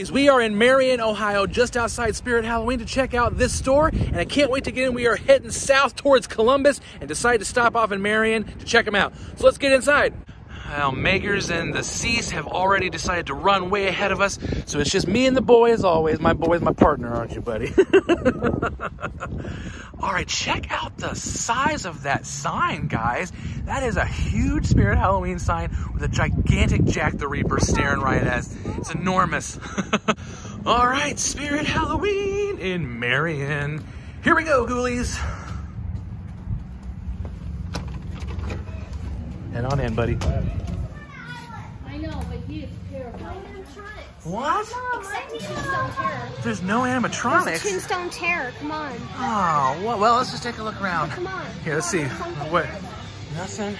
Buddies, we are in Marion, Ohio, just outside Spirit Halloween to check out this store, and I can't wait to get in. We are heading south towards Columbus and decided to stop off in Marion to check them out. So let's get inside. Well, Makers and the Cease have already decided to run way ahead of us, so it's just me and the boy as always. My boy's my partner, aren't you, buddy? All right, check out the size of that sign, guys. That is a huge Spirit Halloween sign with a gigantic Jack the Reaper staring right at us. It's enormous. All right, Spirit Halloween in Marion. Here we go, ghoulies. Head on in, buddy. I know, but he is terrifying. What? Except Tombstone Terror. There's no animatronics. There's Tombstone Terror, come on. Oh, well, let's just take a look around. Come on. Here, let's see. What? Nothing?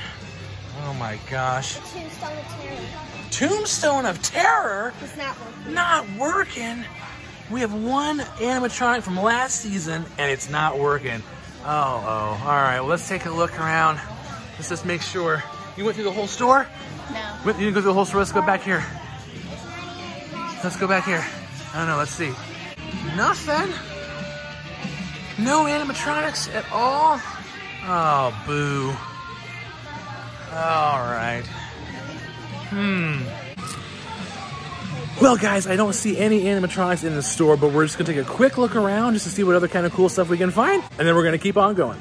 Oh my gosh. The Tombstone of Terror. Tombstone of Terror? It's not working. Not working? We have one animatronic from last season, and it's not working. Uh-oh. All right, well, let's take a look around. Let's just make sure. You went through the whole store? No. You didn't go through the whole store? Let's go back here. Let's go back here. I don't know, let's see. Nothing. No animatronics at all. Oh, boo. All right. Well, guys, I don't see any animatronics in the store, but we're just gonna take a quick look around just to see what other kind of cool stuff we can find, and then we're gonna keep on going.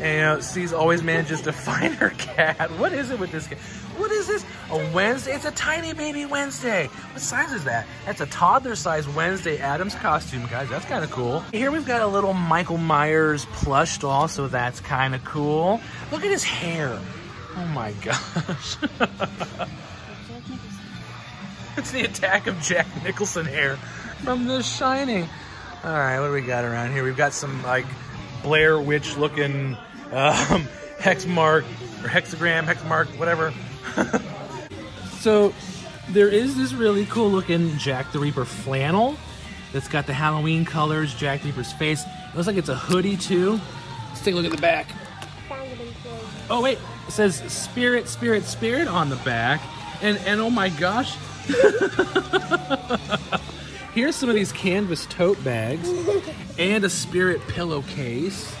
And you know, C's always manages to find her cat. What is it with this cat? What is this? A Wednesday? It's a tiny baby Wednesday. What size is that? That's a toddler-sized Wednesday Addams costume, guys. That's kind of cool. Here we've got a little Michael Myers plush doll, so that's kind of cool. Look at his hair. Oh my gosh. It's the attack of Jack Nicholson hair from The Shining. All right, what do we got around here? We've got some, like, Blair Witch looking hex mark or hexagram, hex mark, whatever. So there is this really cool looking Jack the Reaper flannel that's got the Halloween colors, Jack the Reaper's face. It looks like it's a hoodie too. Let's take a look at the back. Oh wait, it says Spirit, Spirit, Spirit on the back. And oh my gosh. Here's some of these canvas tote bags and a Spirit pillowcase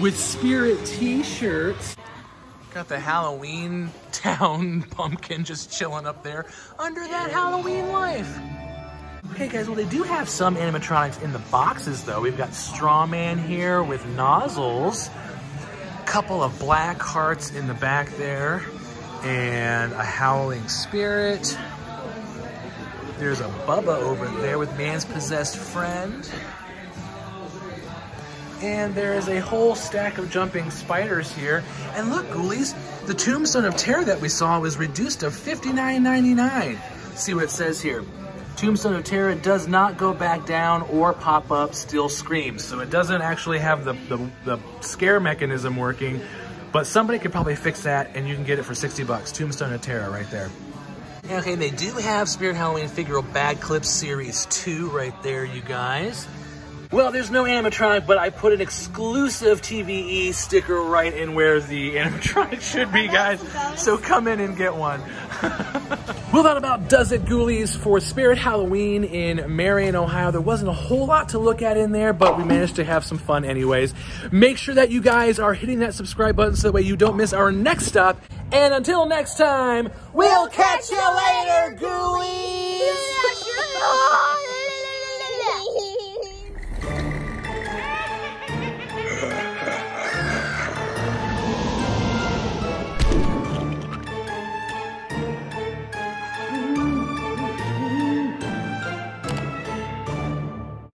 with Spirit t-shirts. Got the Halloween Town pumpkin just chilling up there under that Halloween life. Okay guys, well they do have some animatronics in the boxes though. We've got Strawman here with nozzles, a couple of black hearts in the back there, and a howling spirit. There's a Bubba over there with Man's Possessed Friend. And there is a whole stack of jumping spiders here. And look, ghoulies, the Tombstone of Terror that we saw was reduced to $59.99. See what it says here. Tombstone of Terror does not go back down or pop up, still screams. So it doesn't actually have the scare mechanism working, but somebody could probably fix that and you can get it for 60 bucks. Tombstone of Terror right there. Okay, they do have Spirit Halloween Figural Bag Clips Series 2 right there, you guys. Well, there's no animatronic, but I put an exclusive TVE sticker right in where the animatronic should be, guys. So come in and get one. Well, that about does it, ghoulies, for Spirit Halloween in Marion, Ohio. There wasn't a whole lot to look at in there, but we managed to have some fun anyways. Make sure that you guys are hitting that subscribe button so that way you don't miss our next stop. And until next time, we'll catch you later, ghoulies! Yeah, sure.